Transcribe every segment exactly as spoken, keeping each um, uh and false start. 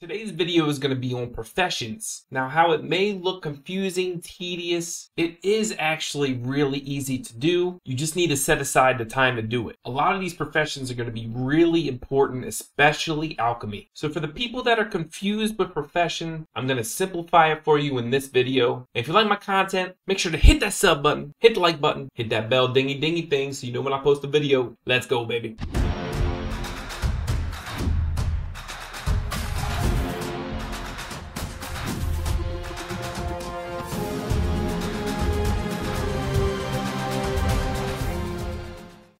Today's video is going to be on professions. Now, how it may look confusing, tedious, it is actually really easy to do. You just need to set aside the time to do it. A lot of these professions are going to be really important, especially alchemy. So for the people that are confused with profession, I'm going to simplify it for you in this video. And if you like my content, make sure to hit that sub button, hit the like button, hit that bell dingy dingy thing so you know when I post a video. Let's go, baby.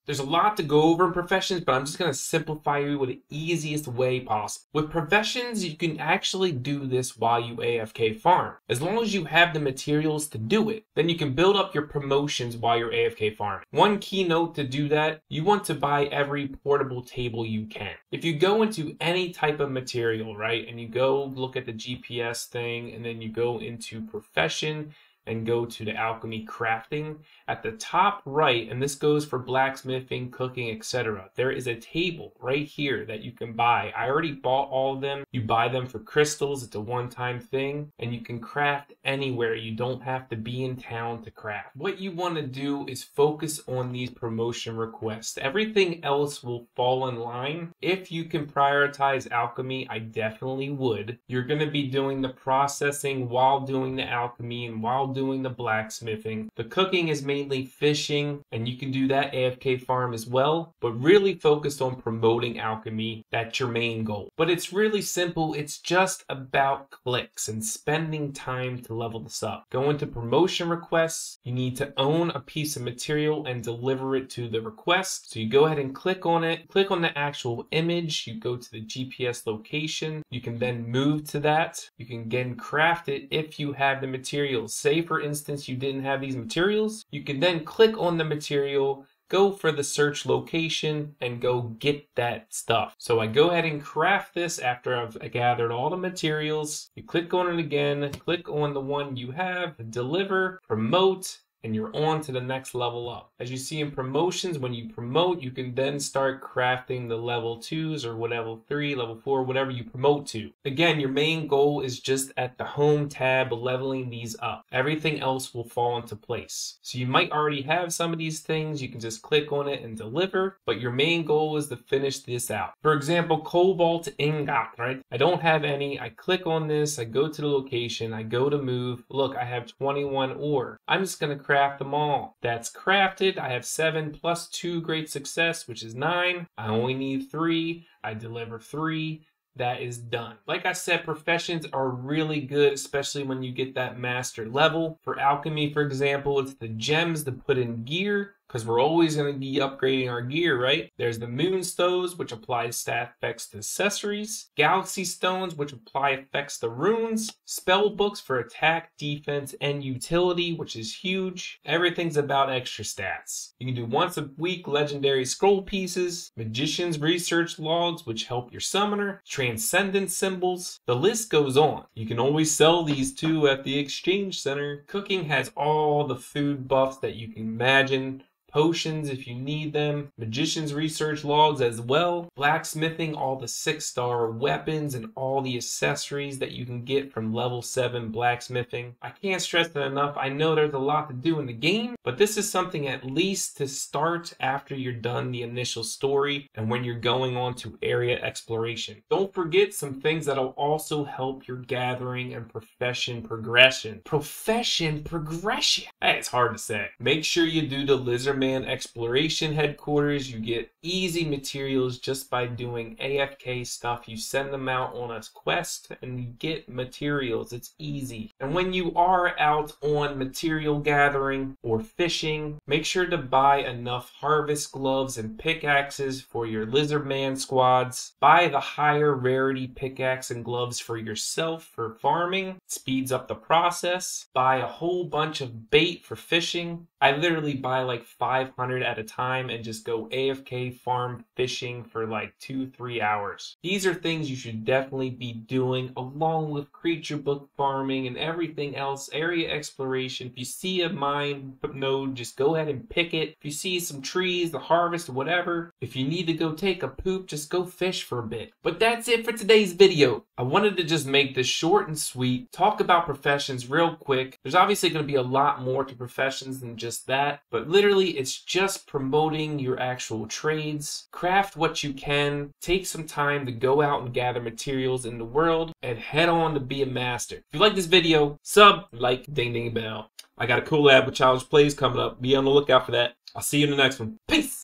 There's a lot to go over in professions, but I'm just going to simplify you with the easiest way possible. With professions, you can actually do this while you A F K farm. As long as you have the materials to do it, then you can build up your promotions while you're A F K farming. One key note to do that, you want to buy every portable table you can. If you go into any type of material, right, and you go look at the G P S thing, and then you go into profession, and go to the alchemy crafting at the top right, and this goes for blacksmithing, cooking, etc. There is a table right here that you can buy. I already bought all of them. You buy them for crystals. It's a one-time thing, and you can craft anywhere. You don't have to be in town to craft. What you want to do is focus on these promotion requests. Everything else will fall in line. If you can prioritize alchemy, I definitely would. You're going to be doing the processing while doing the alchemy and while doing doing the blacksmithing. The cooking is mainly fishing, and you can do that A F K farm as well, but really focused on promoting alchemy. That's your main goal. But it's really simple. It's just about clicks and spending time to level this up. Go into promotion requests. You need to own a piece of material and deliver it to the request. So you go ahead and click on it. Click on the actual image. You go to the G P S location. You can then move to that. You can again craft it if you have the materials. Say, for instance, you didn't have these materials. You can then click on the material, go for the search location, and go get that stuff. So I go ahead and craft this after I've gathered all the materials. You click on it again, click on the one you have, deliver, promote, and you're on to the next level up. As you see in promotions, when you promote, you can then start crafting the level twos or whatever, three, level four, whatever you promote to. Again, your main goal is just at the home tab, leveling these up. Everything else will fall into place. So you might already have some of these things. You can just click on it and deliver, but your main goal is to finish this out. For example, cobalt ingot, right? I don't have any. I click on this. I go to the location. I go to move. Look, I have twenty-one ore. I'm just going to craft them all. That's crafted. I have seven plus two great success, which is nine. I only need three. I deliver three. That is done. Like I said, professions are really good, especially when you get that master level. For alchemy, for example, it's the gems to put in gear, because we're always going to be upgrading our gear, right? There's the Moon Stones, which applies stat effects to accessories. Galaxy Stones, which apply effects to runes. Spell books for attack, defense, and utility, which is huge. Everything's about extra stats. You can do once a week legendary scroll pieces. Magician's research logs, which help your summoner. Transcendence Symbols. The list goes on. You can always sell these too at the Exchange Center. Cooking has all the food buffs that you can imagine. Potions if you need them, magician's research logs as well, blacksmithing, all the six star weapons and all the accessories that you can get from level seven blacksmithing. I can't stress that enough. I know there's a lot to do in the game, but this is something at least to start after you're done the initial story and when you're going on to area exploration. Don't forget some things that'll also help your gathering and profession progression. Profession progression. It's hard to say. Make sure you do the lizard man exploration headquarters. You get easy materials just by doing A F K stuff. You send them out on a quest and you get materials. It's easy. And when you are out on material gathering or fishing, make sure to buy enough harvest gloves and pickaxes for your lizard man squads. Buy the higher rarity pickaxe and gloves for yourself for farming. It speeds up the process. Buy a whole bunch of bait for fishing. I literally buy like five hundred at a time and just go A F K farm fishing for like two, three hours. These are things you should definitely be doing along with creature book farming and everything else, area exploration. If you see a mine node, just go ahead and pick it. If you see some trees, the harvest, whatever. If you need to go take a poop, just go fish for a bit. But that's it for today's video. I wanted to just make this short and sweet, talk about professions real quick. There's obviously going to be a lot more to professions than just Just that, but literally it's just promoting your actual trades. Craft what you can, take some time to go out and gather materials in the world, and head on to be a master. If you like this video, sub, like, ding ding bell. I got a cool ad with challenge plays coming up. Be on the lookout for that. I'll see you in the next one. Peace.